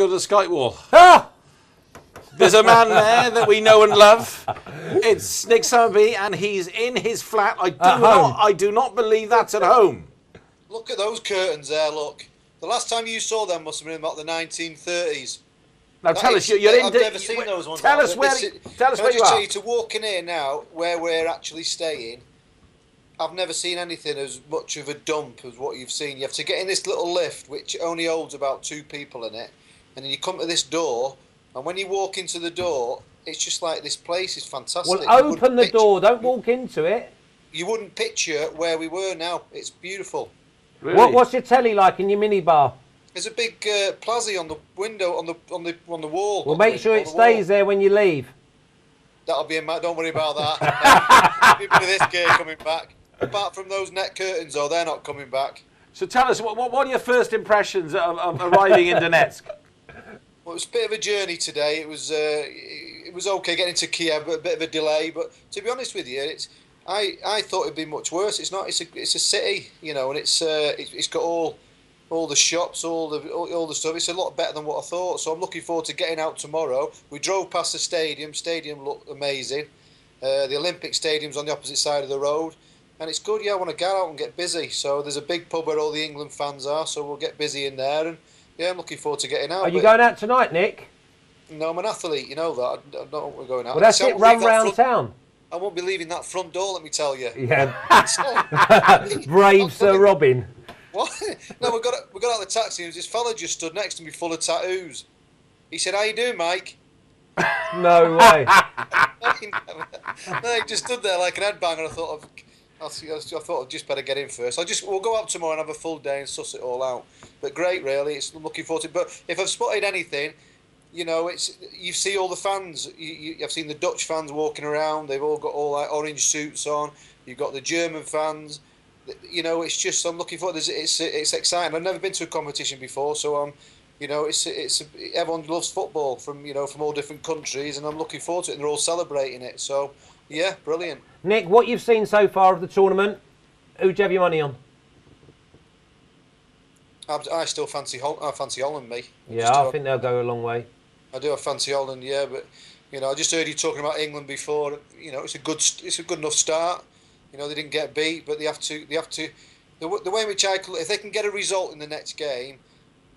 go to the Skype wall. Ah! There's a man there that we know and love. It's Nick Summerbee, and he's in his flat. I do not believe that's at home. Look at those curtains there, look. The last time you saw them must have been about the 1930s. Now tell us, you're in... I've never seen those ones. Tell us where you are. Can I just tell you, to walk in here now, where we're actually staying, I've never seen anything as much of a dump as what you've seen. You have to get in this little lift, which only holds about 2 people in it, and then you come to this door, and when you walk into the door, it's just like, this place is fantastic. Well, open the door, don't walk into it. You wouldn't picture where we were now. It's beautiful. Really? What's your telly like in your minibar? There's a big plazzy on the window, on the wall. Well, make sure it stays there when you leave. That'll be in my... Don't worry about that. People this gear coming back. Apart from those net curtains, though, they're not coming back. So tell us, what are your first impressions of arriving in Donetsk? Well, it was a bit of a journey today. It was okay getting to Kiev, but a bit of a delay. But to be honest with you, it's... I thought it'd be much worse. It's not. It's a city, you know, and it's got all the shops, all the stuff. It's a lot better than what I thought. So I'm looking forward to getting out tomorrow. We drove past the stadium. Stadium looked amazing. The Olympic Stadium's on the opposite side of the road, and it's good. Yeah, I want to get out and get busy. So there's a big pub where all the England fans are. So we'll get busy in there, and yeah, I'm looking forward to getting out. Are you going out tonight, Nick? No, I'm an athlete. You know that. I don't want to going out. Well, that's it. Run round town. I won't be leaving that front door, let me tell you. Yeah. Brave Sir Robin. What? No, we got out of the taxi, and this fella just stood next to me full of tattoos. He said, "How you doing, Mike?" No way. No, he just stood there like an headbanger. I thought, I thought I'd just better get in first. We'll go up tomorrow and have a full day and suss it all out. But great, really. I'm looking forward to it. But if I've spotted anything... You know, you see all the fans. I've seen the Dutch fans walking around. They've all got all like orange suits on. You've got the German fans. You know, it's just, I'm looking forward. It's exciting. I've never been to a competition before, so you know, it's everyone loves football from all different countries, and I'm looking forward to it. And they're all celebrating it. So yeah, brilliant. Nick, what you've seen so far of the tournament? Who'd you have your money on? I still fancy Holland. I fancy Holland, me. Yeah, I think they'll go a long way. I do have fancy Holland, yeah, but you know, I just heard you talking about England before. You know, it's a good enough start. You know, they didn't get beat, but the way in which if they can get a result in the next game,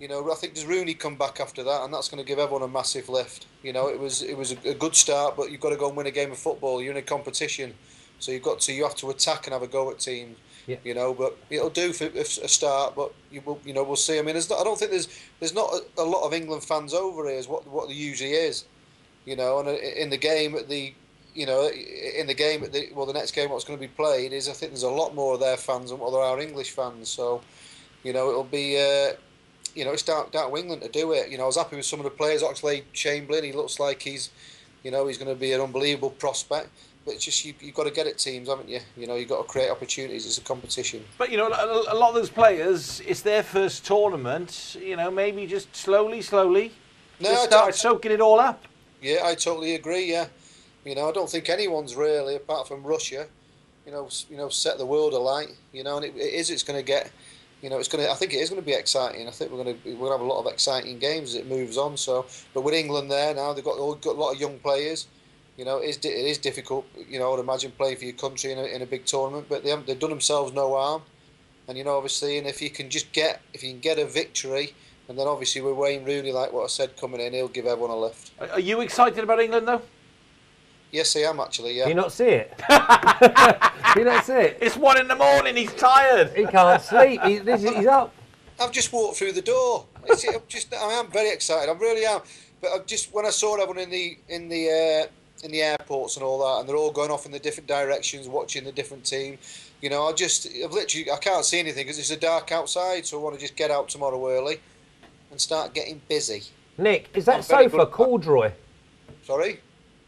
you know, I think does Rooney come back after that, and that's going to give everyone a massive lift. You know, it was a good start, but you've got to go and win a game of football. You're in a competition, so you have to attack and have a go at teams. Yeah. You know, but it'll do for a start. But we'll see. I mean, I don't think there's not a lot of England fans over here. Is what there usually is, you know. And in the game at the, you know, in the game at the, well, the next game what's going to be played is, I think there's a lot more of their fans than what there are English fans. So, you know, it'll be, you know, it's down to England to do it. You know, I was happy with some of the players. Oxlade-Chamberlain, he looks like he's going to be an unbelievable prospect. But it's just you've got to get at teams, haven't you? You know, you've got to create opportunities. It's a competition. But, you know, a lot of those players, it's their first tournament. You know, maybe just slowly, just start soaking it all up. Yeah, I totally agree, yeah. You know, I don't think anyone's really, apart from Russia, you know, set the world alight. You know, and it's going to get, you know, I think it is going to be exciting. I think we're going to have a lot of exciting games as it moves on. So, but with England there now, they've got a lot of young players. You know, it is difficult, you know, I would imagine, playing for your country in a big tournament, but they've done themselves no harm. And, you know, obviously, and if you can get a victory, and then obviously with Wayne Rooney, like what I said, coming in, he'll give everyone a lift. Are you excited about England, though? Yes, I am, actually, yeah. Do you not see it? Do you not see it? It's 1 in the morning, he's tired. He can't sleep, he's up. I've just walked through the door. I am very excited, I really am. But when I saw everyone in the airports and all that, and they're all going off in the different directions, watching the different team. You know, I can't see anything because it's so dark outside, so I want to just get out tomorrow early and start getting busy. Nick, is that sofa corduroy? Sorry?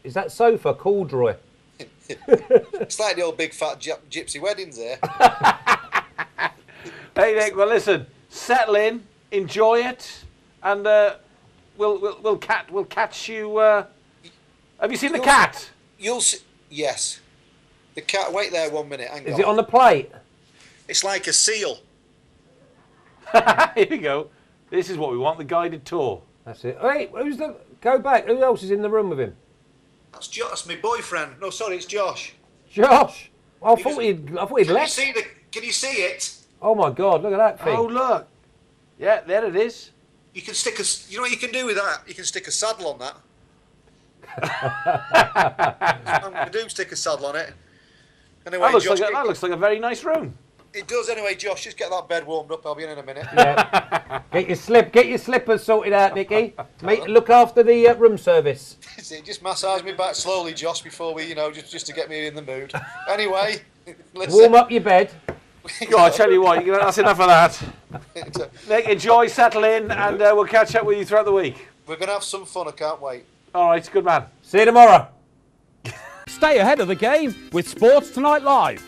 Is that sofa corduroy? It's like the old big fat gypsy weddings there. Hey, Nick, well, listen, settle in, enjoy it, and we'll catch you... Have you seen the cat? You'll see. Yes. The cat. Wait there 1 minute. Hang on. Is it on the plate? It's like a seal. Here we go. This is what we want, the guided tour. That's it. Wait, who's the... Go back. Who else is in the room with him? That's Josh. That's my boyfriend. No, sorry, it's Josh. Josh? Well, I thought he'd left. Can you see it? Oh, my God. Look at that thing. Oh, look. Yeah, there it is. You can stick a... You know what you can do with that? You can stick a saddle on that. I do stick a saddle on it. Anyway, that looks like a very nice room. It does anyway, Josh. Just get that bed warmed up. I'll be in a minute. Yeah. Get your slippers sorted out, Nicky. Mate, look after the room service. Just massage me back slowly, Josh, before we, you know, just to get me in the mood. Anyway, listen. Warm up your bed. God, I tell you what, that's enough of that. Nick, enjoy, settle in, and we'll catch up with you throughout the week. We're going to have some fun. I can't wait. All right, good man. See you tomorrow. Stay ahead of the game with Sports Tonight Live.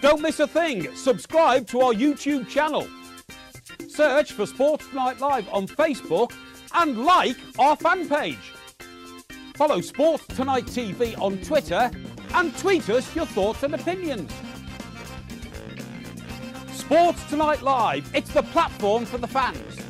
Don't miss a thing. Subscribe to our YouTube channel. Search for Sports Tonight Live on Facebook and like our fan page. Follow Sports Tonight TV on Twitter and tweet us your thoughts and opinions. Sports Tonight Live, it's the platform for the fans.